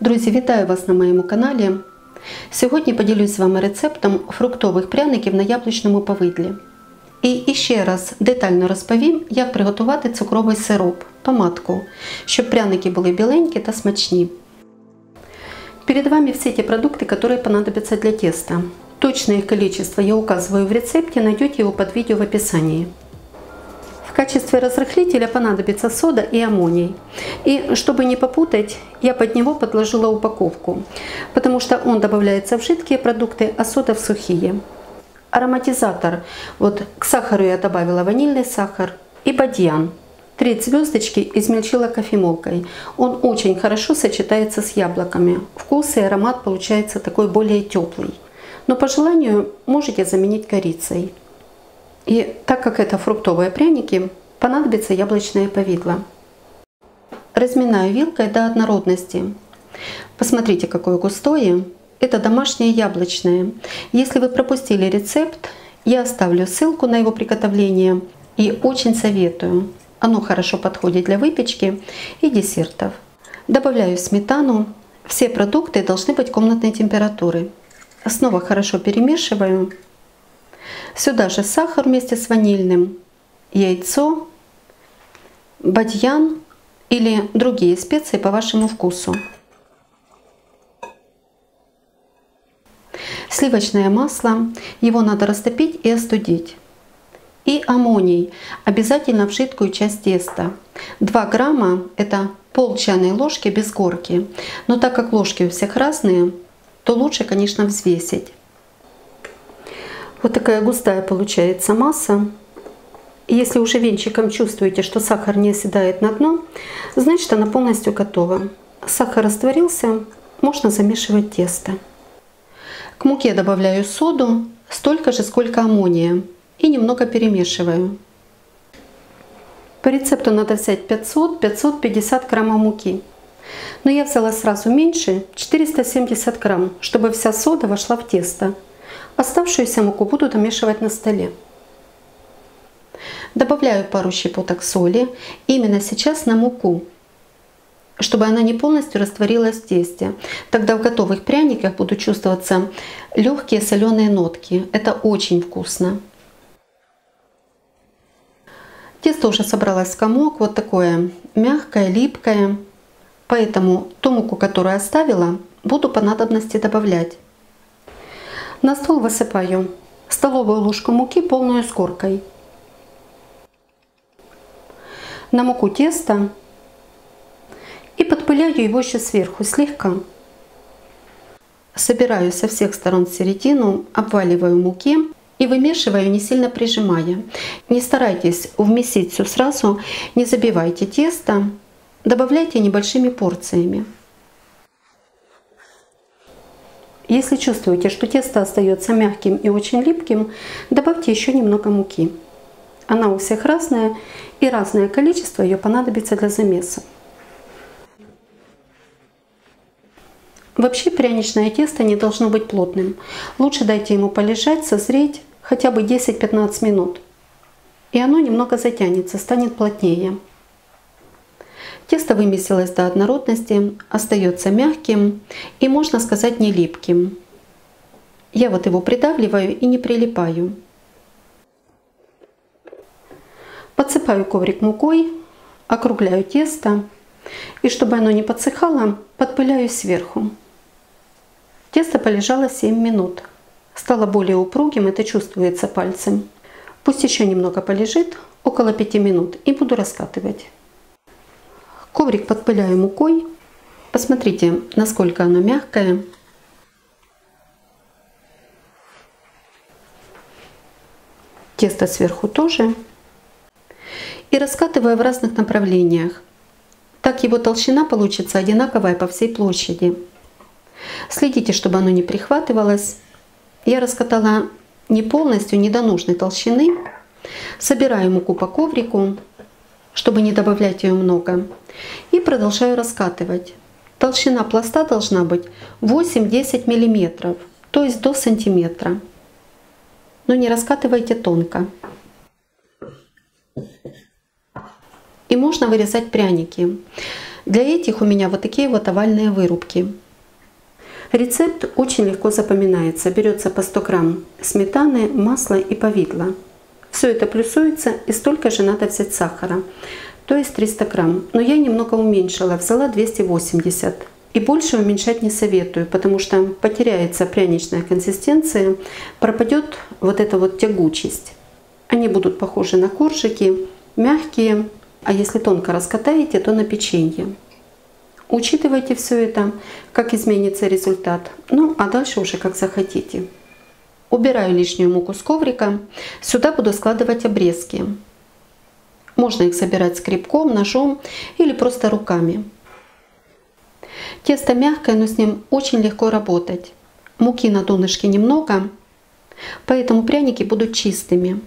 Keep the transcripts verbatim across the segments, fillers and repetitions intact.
Друзі, вітаю вас на моєму каналі. Сьогодні поділюсь з вами рецептом фруктових пряників на яблучному повидлі. І ще раз детально розповім, як приготувати цукровий сироп, помадку, щоб пряники були біленькі та смачні. Перед вами все те продукты, которые понадобятся для теста. Точное их количество я указываю в рецепте, найдете его под видео в описании. В качестве разрыхлителя понадобится сода и аммоний. И чтобы не попутать, я под него подложила упаковку, потому что он добавляется в жидкие продукты, а сода в сухие. Ароматизатор. Вот к сахару я добавила ванильный сахар и бадьян. Треть звездочки измельчила кофемолкой. Он очень хорошо сочетается с яблоками. Вкус и аромат получается такой более теплый. Но по желанию можете заменить корицей. И так как это фруктовые пряники, понадобится яблочное повидло. Разминаю вилкой до однородности. Посмотрите, какое густое. Это домашнее яблочное. Если вы пропустили рецепт, я оставлю ссылку на его приготовление и очень советую. Оно хорошо подходит для выпечки и десертов. Добавляю сметану. Все продукты должны быть комнатной температуры. Снова хорошо перемешиваю. Сюда же сахар вместе с ванильным, яйцо, бадьян или другие специи по вашему вкусу. Сливочное масло. Его надо растопить и остудить. И аммоний обязательно в жидкую часть теста. два грамма это пол чайной ложки без корки. Но так как ложки у всех разные, то лучше, конечно, взвесить. Вот такая густая получается масса. Если уже венчиком чувствуете, что сахар не оседает на дно, значит она полностью готова. Сахар растворился, можно замешивать тесто. К муке добавляю соду столько же, сколько аммония. И немного перемешиваю. По рецепту надо взять пятьсот — пятьсот пятьдесят граммов муки. Но я взяла сразу меньше, четыреста семьдесят грамм, чтобы вся сода вошла в тесто. Оставшуюся муку буду домешивать на столе. Добавляю пару щепоток соли именно сейчас на муку, чтобы она не полностью растворилась в тесте. Тогда в готовых пряниках будут чувствоваться легкие соленые нотки. Это очень вкусно. Тесто уже собралось в комок, вот такое мягкое, липкое. Поэтому ту муку, которую оставила, буду по надобности добавлять. На стол высыпаю столовую ложку муки, полную с коркой. На муку тесто и подпыляю его еще сверху слегка. Собираю со всех сторон середину, обваливаю муки. И вымешиваю, не сильно прижимая. Не старайтесь вмесить все сразу, не забивайте тесто, добавляйте небольшими порциями. Если чувствуете, что тесто остается мягким и очень липким, добавьте еще немного муки. Она у всех разная, и разное количество ее понадобится для замеса. Вообще пряничное тесто не должно быть плотным. Лучше дайте ему полежать, созреть хотя бы десять-пятнадцать минут. И оно немного затянется, станет плотнее. Тесто вымесилось до однородности, остается мягким и, можно сказать, не липким. Я вот его придавливаю и не прилипаю. Подсыпаю коврик мукой, округляю тесто. И чтобы оно не подсыхало, подпыляю сверху. Тесто полежало семь минут. Стало более упругим, это чувствуется пальцем. Пусть еще немного полежит, около пяти минут, и буду раскатывать. Коврик подпыляю мукой. Посмотрите, насколько оно мягкое. Тесто сверху тоже. И раскатываю в разных направлениях. Так его толщина получится одинаковая по всей площади. Следите, чтобы оно не прихватывалось. Я раскатала не полностью, не до нужной толщины. Собираю муку по коврику, чтобы не добавлять ее много. И продолжаю раскатывать. Толщина пласта должна быть восемь-десять миллиметров, то есть до сантиметра. Но не раскатывайте тонко. И можно вырезать пряники. Для этих у меня вот такие вот овальные вырубки. Рецепт очень легко запоминается. Берется по сто грамм сметаны, масла и повидла. Все это плюсуется, и столько же надо взять сахара, то есть триста грамм. Но я немного уменьшила, взяла двести восемьдесят. И больше уменьшать не советую, потому что потеряется пряничная консистенция, пропадет вот эта вот тягучесть. Они будут похожи на коржики, мягкие, а если тонко раскатаете, то на печенье. Учитывайте все это, как изменится результат. Ну, а дальше уже как захотите. Убираю лишнюю муку с коврика. Сюда буду складывать обрезки. Можно их собирать скребком, ножом или просто руками. Тесто мягкое, но с ним очень легко работать. Муки на донышке немного, поэтому пряники будут чистыми.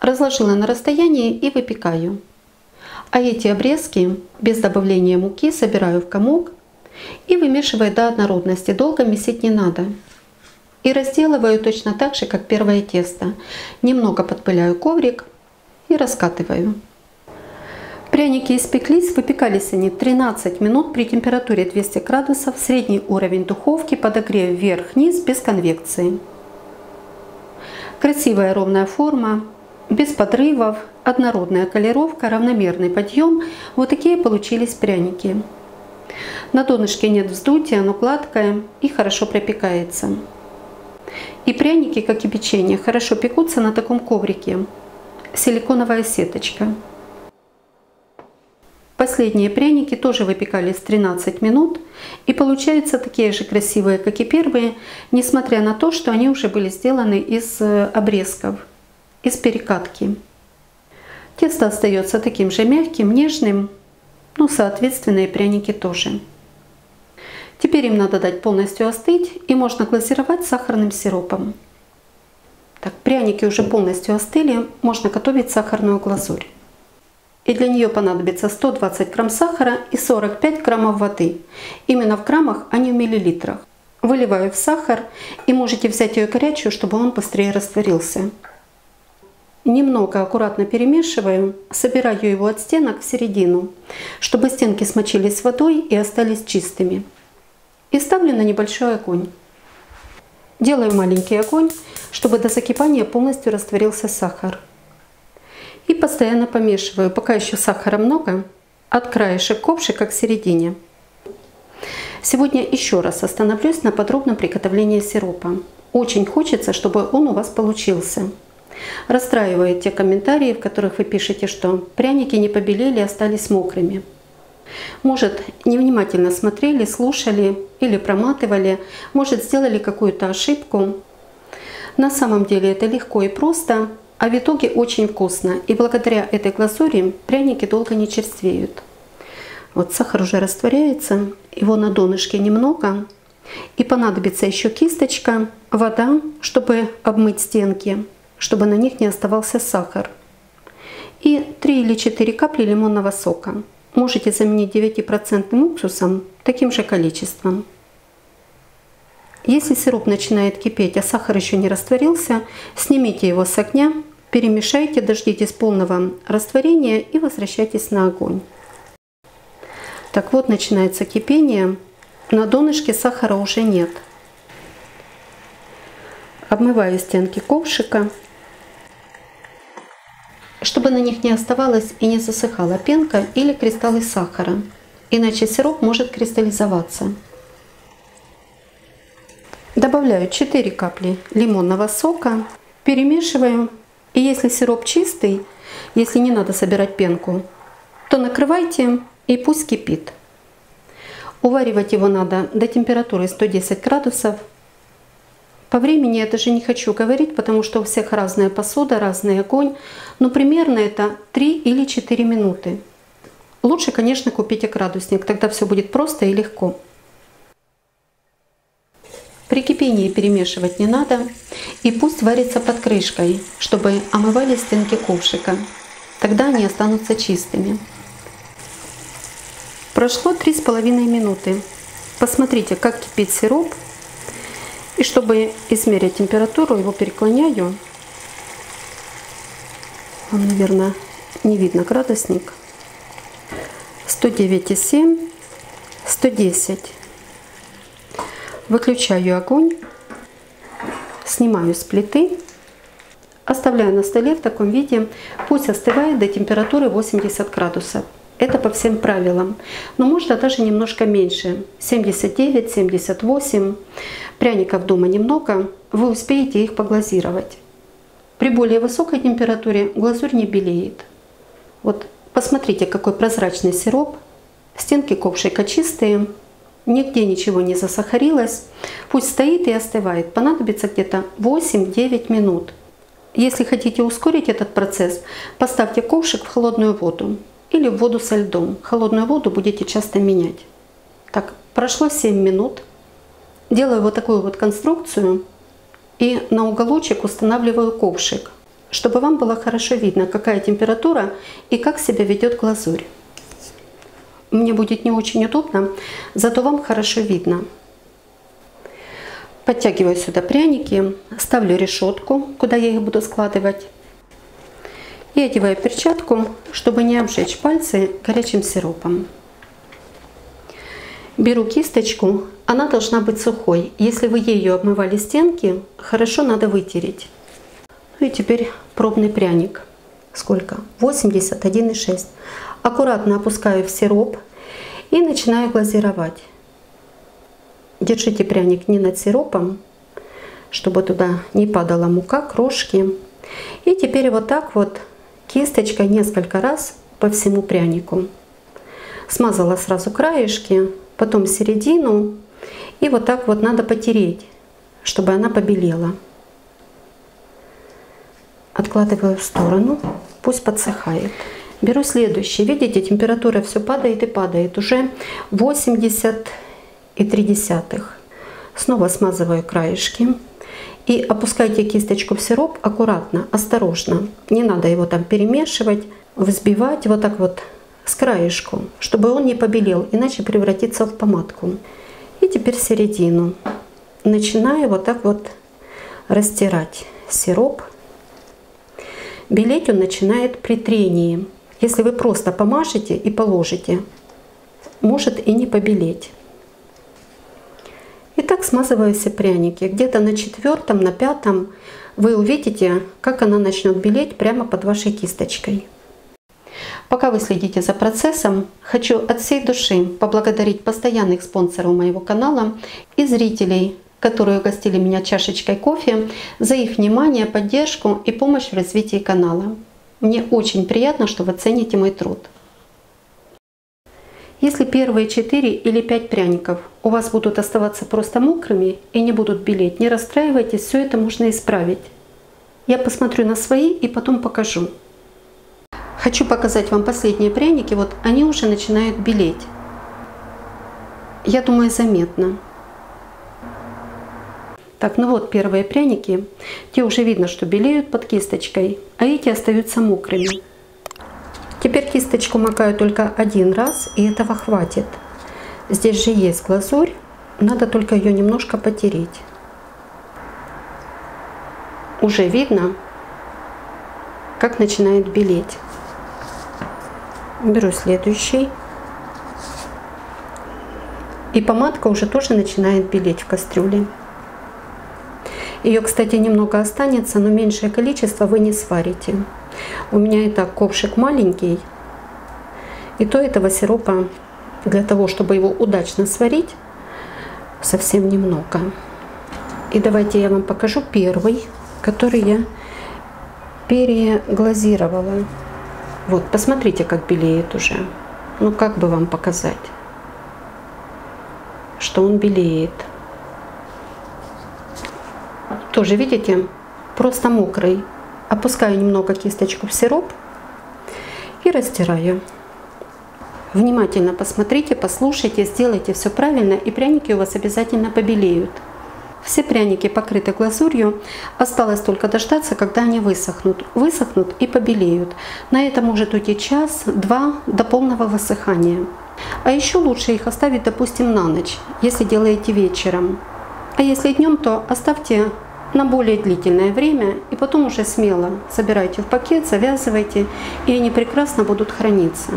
Разложила на расстоянии и выпекаю. А эти обрезки без добавления муки собираю в комок и вымешиваю до однородности. Долго месить не надо. И разделываю точно так же, как первое тесто. Немного подпыляю коврик и раскатываю. Пряники испеклись, выпекались они тринадцать минут при температуре двести градусов, средний уровень духовки, подогрев вверх-вниз, без конвекции. Красивая ровная форма, без подрывов, однородная колеровка, равномерный подъем. Вот такие получились пряники. На донышке нет вздутия, оно гладкое и хорошо пропекается. И пряники, как и печенье, хорошо пекутся на таком коврике. Силиконовая сеточка. Последние пряники тоже выпекались тринадцать минут, и получаются такие же красивые, как и первые, несмотря на то, что они уже были сделаны из обрезков, из перекатки. Тесто остается таким же мягким, нежным, ну, соответственно, и пряники тоже. Теперь им надо дать полностью остыть, и можно глазировать сахарным сиропом. Так, пряники уже полностью остыли, можно готовить сахарную глазурь. И для нее понадобится сто двадцать грамм сахара и сорок пять граммов воды. Именно в граммах, а не в миллилитрах. Выливаю в сахар, и можете взять ее горячую, чтобы он быстрее растворился. Немного аккуратно перемешиваю, собираю его от стенок в середину, чтобы стенки смочились водой и остались чистыми. И ставлю на небольшой огонь. Делаю маленький огонь, чтобы до закипания полностью растворился сахар. И постоянно помешиваю, пока еще сахара много, от краешек ковшика к середине. Сегодня еще раз остановлюсь на подробном приготовлении сиропа. Очень хочется, чтобы он у вас получился. Расстраивает те комментарии, в которых вы пишете, что пряники не побелели, остались мокрыми. Может, невнимательно смотрели, слушали или проматывали, может, сделали какую-то ошибку. На самом деле это легко и просто. А в итоге очень вкусно, и благодаря этой глазури пряники долго не черствеют. Вот сахар уже растворяется, его на донышке немного. И понадобится еще кисточка, вода, чтобы обмыть стенки, чтобы на них не оставался сахар. И три или четыре капли лимонного сока. Можете заменить девять процентов уксусом таким же количеством. Если сироп начинает кипеть, а сахар еще не растворился, снимите его с огня. Перемешайте, дождитесь полного растворения и возвращайтесь на огонь. Так вот, начинается кипение. На донышке сахара уже нет. Обмываю стенки ковшика, чтобы на них не оставалась и не засыхала пенка или кристаллы сахара, иначе сироп может кристаллизоваться. Добавляю четыре капли лимонного сока, перемешиваю. И если сироп чистый, если не надо собирать пенку, то накрывайте и пусть кипит. Уваривать его надо до температуры сто десять градусов. По времени я даже не хочу говорить, потому что у всех разная посуда, разный огонь. Но примерно это три или четыре минуты. Лучше, конечно, купите градусник, тогда все будет просто и легко. При кипении перемешивать не надо, и пусть варится под крышкой, чтобы омывали стенки ковшика. Тогда они останутся чистыми. Прошло три с половиной минуты. Посмотрите, как кипит сироп. И чтобы измерить температуру, его переклоняю. Он, наверное, не видно градусник, сто девять и семь, сто десять. Выключаю огонь, снимаю с плиты, оставляю на столе в таком виде, пусть остывает до температуры восемьдесят градусов. Это по всем правилам, но можно даже немножко меньше, семьдесят девять, семьдесят восемь. Пряников дома немного, вы успеете их поглазировать. При более высокой температуре глазурь не белеет. Вот посмотрите, какой прозрачный сироп, стенки ковшика чистые, нигде ничего не засахарилось. Пусть стоит и остывает, понадобится где-то восемь-девять минут. Если хотите ускорить этот процесс, поставьте ковшик в холодную воду или в воду со льдом. Холодную воду будете часто менять. Так, прошло семь минут. Делаю вот такую вот конструкцию и на уголочек устанавливаю ковшик, чтобы вам было хорошо видно, какая температура и как себя ведет глазурь. Мне будет не очень удобно, зато вам хорошо видно. Подтягиваю сюда пряники, ставлю решетку, куда я их буду складывать. И одеваю перчатку, чтобы не обжечь пальцы горячим сиропом. Беру кисточку, она должна быть сухой. Если вы ею обмывали стенки, хорошо надо вытереть. Ну и теперь пробный пряник. Сколько? восемьдесят один и шесть. Аккуратно опускаю в сироп и начинаю глазировать. Держите пряник не над сиропом, чтобы туда не падала мука, крошки. И теперь вот так вот кисточкой несколько раз по всему прянику. Смазала сразу краешки, потом середину. И вот так вот надо потереть, чтобы она побелела. Откладываю в сторону, пусть подсыхает. Беру следующий. Видите, температура все падает и падает. Уже восемьдесят и три десятых. Снова смазываю краешки. И опускайте кисточку в сироп аккуратно, осторожно. Не надо его там перемешивать, взбивать вот так вот с краешку, чтобы он не побелел, иначе превратится в помадку. И теперь середину. Начинаю вот так вот растирать сироп. Белеть он начинает при трении. Если вы просто помажете и положите, может и не побелеть. Итак, смазываю все пряники. Где-то на четвертом, на пятом вы увидите, как она начнет белеть прямо под вашей кисточкой. Пока вы следите за процессом, хочу от всей души поблагодарить постоянных спонсоров моего канала и зрителей, которые угостили меня чашечкой кофе, за их внимание, поддержку и помощь в развитии канала. Мне очень приятно, что вы цените мой труд. Если первые четыре или пять пряников у вас будут оставаться просто мокрыми и не будут белеть, не расстраивайтесь, все это можно исправить. Я посмотрю на свои и потом покажу. Хочу показать вам последние пряники, вот они уже начинают белеть. Я думаю, заметно. Так, ну вот первые пряники, те уже видно, что белеют под кисточкой, а эти остаются мокрыми. Теперь кисточку макаю только один раз, и этого хватит. Здесь же есть глазурь, надо только ее немножко потереть. Уже видно, как начинает белеть. Беру следующий. И помадка уже тоже начинает белеть в кастрюле. Ее, кстати, немного останется, но меньшее количество вы не сварите. У меня и так ковшик маленький, и то этого сиропа, для того, чтобы его удачно сварить, совсем немного. И давайте я вам покажу первый, который я переглазировала. Вот, посмотрите, как белеет уже. Ну, как бы вам показать, что он белеет. Тоже, видите, просто мокрый. Опускаю немного кисточку в сироп и растираю. Внимательно посмотрите, послушайте, сделайте все правильно, и пряники у вас обязательно побелеют. Все пряники покрыты глазурью, осталось только дождаться, когда они высохнут. Высохнут и побелеют. На это может уйти час-два до полного высыхания. А еще лучше их оставить, допустим, на ночь, если делаете вечером. А если днем, то оставьте на более длительное время, и потом уже смело собирайте в пакет, завязывайте, и они прекрасно будут храниться.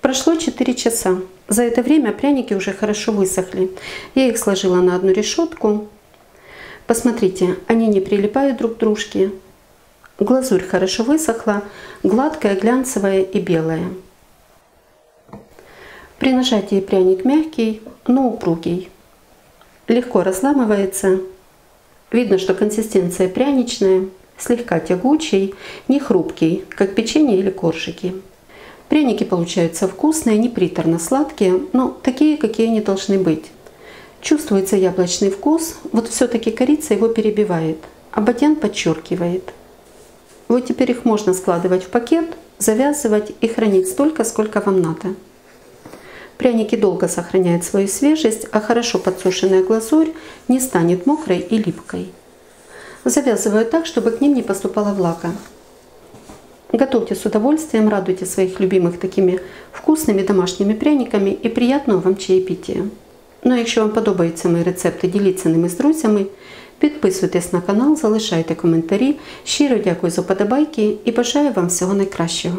Прошло четыре часа. За это время пряники уже хорошо высохли. Я их сложила на одну решетку. Посмотрите, они не прилипают друг к дружке. Глазурь хорошо высохла, гладкая, глянцевая и белая. При нажатии пряник мягкий, но упругий. Легко разламывается. Видно, что консистенция пряничная, слегка тягучий, не хрупкий, как печенье или коржики. Пряники получаются вкусные, не приторно-сладкие, но такие, какие они должны быть. Чувствуется яблочный вкус, вот все-таки корица его перебивает, а батян подчеркивает. Вот теперь их можно складывать в пакет, завязывать и хранить столько, сколько вам надо. Пряники долго сохраняют свою свежесть, а хорошо подсушенная глазурь не станет мокрой и липкой. Завязываю так, чтобы к ним не поступала влага. Готовьте с удовольствием, радуйте своих любимых такими вкусными домашними пряниками и приятного вам чаепития. Ну а якщо вам подобаються мої рецепти, діліться ними з друзями, підписуйтесь на канал, залишайте коментарі. Щиро дякую за вподобайки і бажаю вам всього найкращого.